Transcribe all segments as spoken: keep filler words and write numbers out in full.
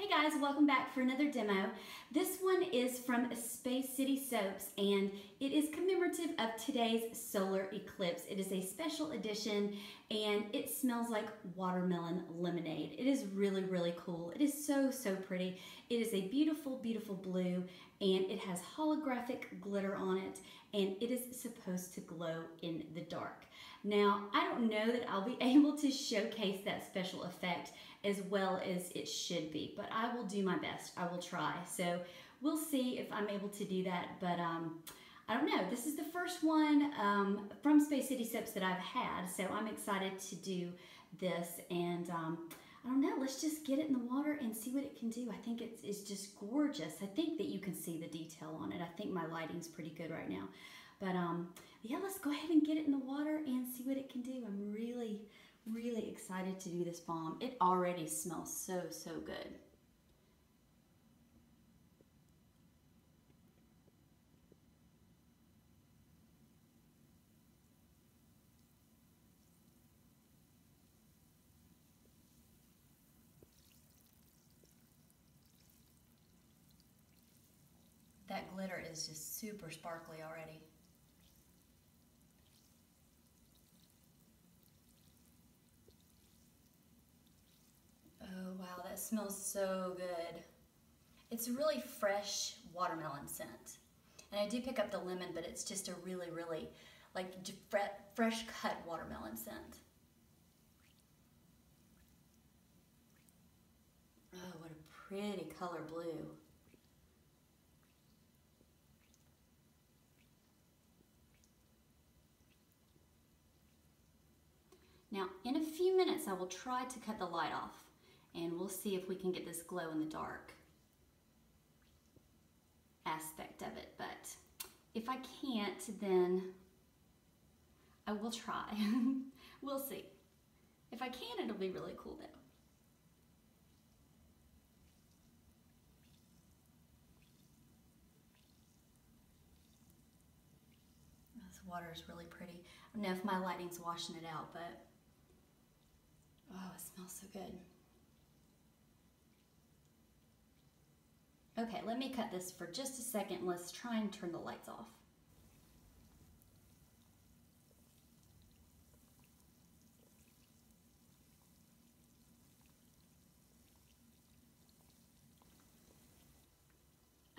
Hey guys, welcome back for another demo. This one is from Space City Soaps and it is commemorative of today's solar eclipse. It is a special edition and it smells like watermelon lemonade. It is really, really cool. It is so, so pretty. It is a beautiful, beautiful blue and it has holographic glitter on it and it is supposed to glow in the dark. Now, I don't know that I'll be able to showcase that special effect as well as it should be, but I will do my best. I will try. So we'll see if I'm able to do that, but um, I don't know. This is the first one um, from Space City Soaps that I've had, so I'm excited to do this, and um, I don't know. Let's just get it in the water and see what it can do. I think it's, it's just gorgeous. I think that you can see the detail on it. I think my lighting's pretty good right now, but um, yeah, let's go ahead and get it in the water and see what it can do. I'm really, really excited to do this balm. It already smells so, so good. That glitter is just super sparkly already. Oh wow, that smells so good. It's a really fresh watermelon scent. And I do pick up the lemon, but it's just a really, really like fresh cut watermelon scent. Oh, what a pretty color blue. Now, in a few minutes, I will try to cut the light off, and we'll see if we can get this glow in the dark aspect of it, but if I can't, then I will try. We'll see. If I can, it'll be really cool, though. This water is really pretty. I don't know if my lighting's washing it out, but oh, it smells so good. Okay, let me cut this for just a second. Let's try and turn the lights off.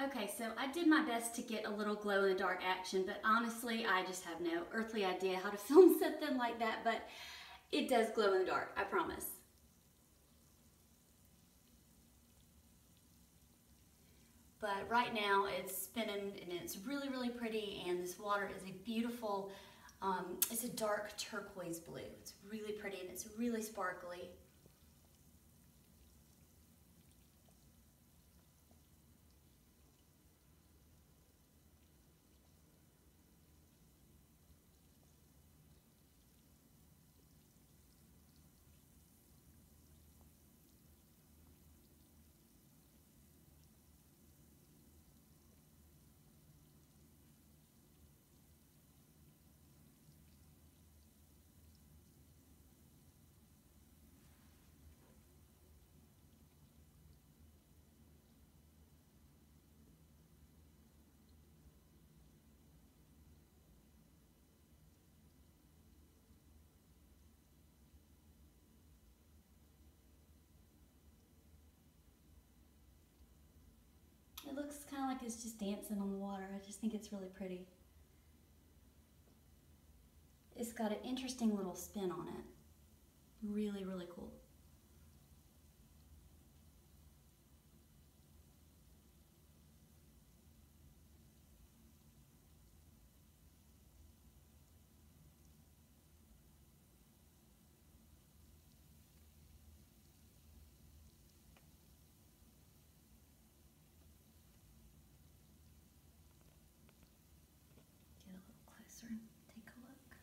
Okay, so I did my best to get a little glow in the dark action, but honestly, I just have no earthly idea how to film something like that, but it does glow in the dark, I promise. But right now it's spinning and it's really, really pretty, and this water is a beautiful, um, it's a dark turquoise blue. It's really pretty and it's really sparkly. It looks kind of like it's just dancing on the water. I just think it's really pretty. It's got an interesting little spin on it. Really, really cool. Take a look.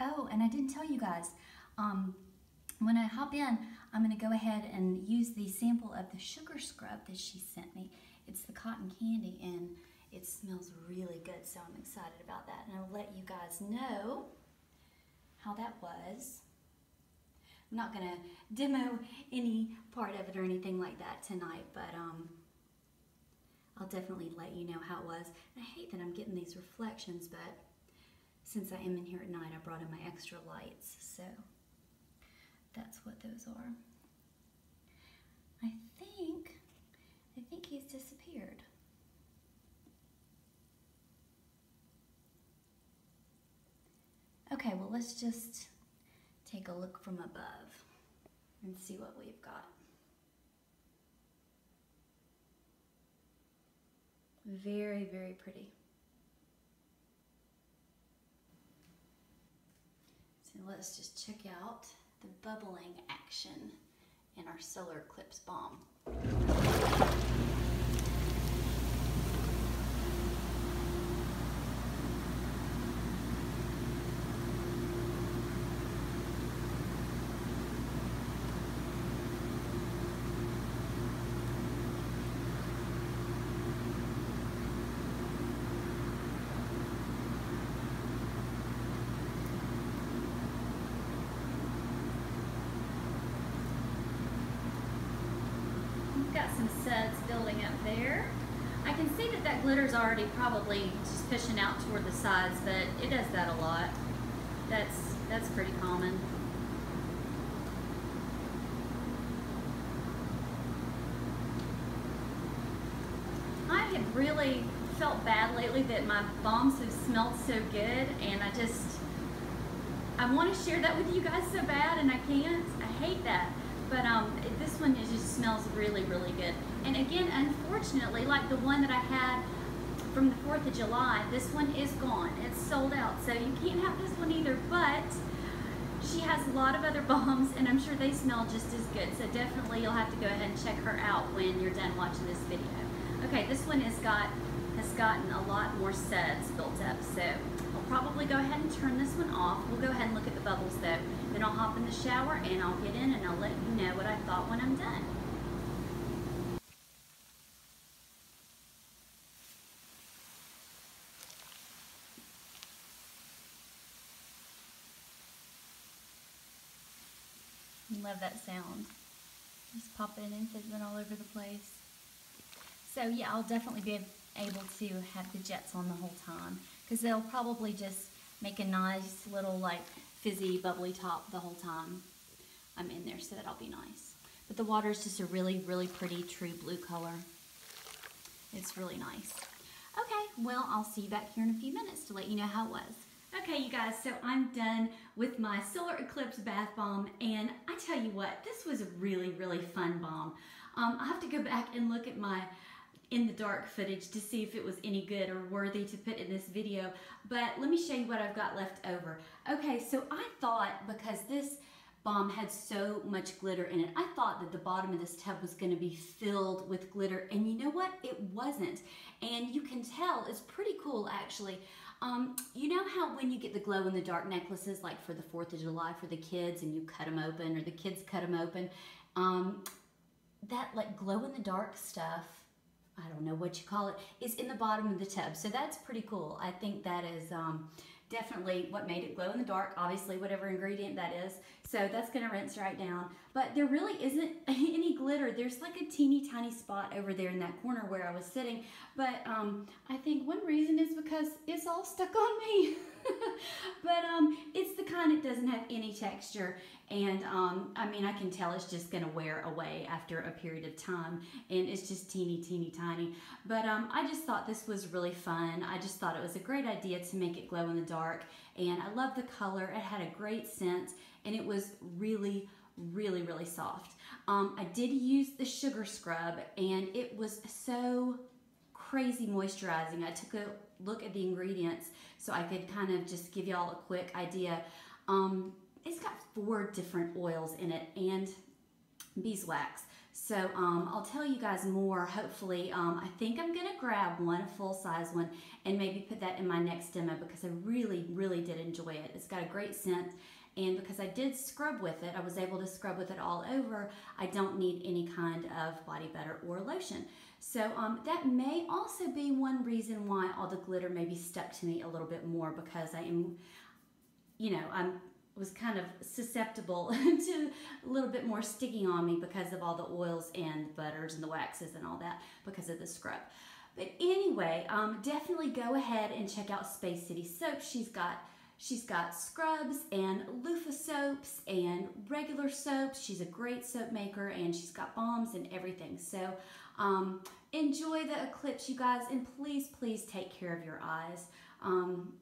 Oh, and I didn't tell you guys, um, when I hop in, I'm going to go ahead and use the sample of the sugar scrub that she sent me. It's the cotton candy, and it smells really good, so I'm excited about that. And I'll let you guys know how that was. I'm not going to demo any part of it or anything like that tonight, but um, I'll definitely let you know how it was. And I hate that I'm getting these reflections, but since I am in here at night, I brought in my extra lights, so that's what those are. I think, I think he's disappeared. Okay, well, let's just take a look from above and see what we've got. Very, very pretty. So let's just check out the bubbling action in our solar eclipse bomb. There. I can see that that glitter's already probably just pushing out toward the sides, but it does that a lot. That's, that's pretty common. I have really felt bad lately that my bombs have smelled so good, and I just, I want to share that with you guys so bad, and I can't. I hate that. But um, this one is just smells really, really good. And again, unfortunately, like the one that I had from the fourth of July, this one is gone. It's sold out, so you can't have this one either, but she has a lot of other bombs, and I'm sure they smell just as good. So definitely you'll have to go ahead and check her out when you're done watching this video. Okay, this one has, got, has gotten a lot more suds built up, so I'll probably go ahead and turn this one off. We'll go ahead and look at the bubbles though. Then I'll hop in the shower and I'll get in and I'll let you know what I thought when I'm done. Love that sound. Just pop it in, fizzing all over the place. So yeah, I'll definitely be able to have the jets on the whole time because they'll probably just make a nice little like fizzy bubbly top the whole time I'm in there, so that'll be nice. But the water is just a really, really pretty true blue color. It's really nice. Okay, well, I'll see you back here in a few minutes to let you know how it was. Okay, you guys, so I'm done with my solar eclipse bath bomb, and I tell you what, this was a really, really fun bomb. Um, I have to go back and look at my in the dark footage to see if it was any good or worthy to put in this video, but let me show you what I've got left over. Okay, so I thought, because this bomb had so much glitter in it, I thought that the bottom of this tub was going to be filled with glitter, and you know what? It wasn't, and you can tell. It's pretty cool, actually. Um, you know how when you get the glow-in-the-dark necklaces, like for the fourth of July for the kids, and you cut them open, or the kids cut them open, um, that like glow-in-the-dark stuff, I don't know what you call it, is in the bottom of the tub. So that's pretty cool. I think that is um, definitely what made it glow in the dark, obviously, whatever ingredient that is. So that's going to rinse right down. But there really isn't any glitter. There's like a teeny tiny spot over there in that corner where I was sitting. But um, I think one reason is because it's all stuck on me. But um, it's the kind that doesn't have any texture. And um, I mean, I can tell it's just going to wear away after a period of time. And it's just teeny, teeny, tiny. But um, I just thought this was really fun. I just thought it was a great idea to make it glow in the dark. And I love the color. It had a great scent. And it was really, really, really soft. Um, I did use the sugar scrub. And it was so crazy moisturizing. I took a look at the ingredients so I could kind of just give y'all a quick idea. Um, It's got four different oils in it and beeswax. So um, I'll tell you guys more, hopefully. Um, I think I'm going to grab one, a full-size one, and maybe put that in my next demo because I really, really did enjoy it. It's got a great scent, and because I did scrub with it, I was able to scrub with it all over. I don't need any kind of body butter or lotion. So um, that may also be one reason why all the glitter maybe stuck to me a little bit more, because I am, you know, I'm... was kind of susceptible to a little bit more sticking on me because of all the oils and butters and the waxes and all that because of the scrub. But anyway, um, definitely go ahead and check out Space City Soaps. She's got, she's got scrubs and loofah soaps and regular soaps. She's a great soap maker, and she's got balms and everything. So um, enjoy the eclipse, you guys, and please, please take care of your eyes. Um,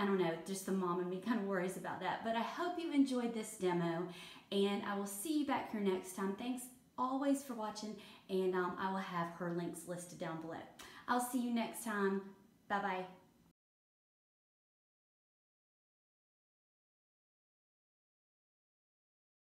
I don't know, just the mom in me kind of worries about that. But I hope you enjoyed this demo, and I will see you back here next time. Thanks always for watching, and um, I will have her links listed down below. I'll see you next time. Bye-bye.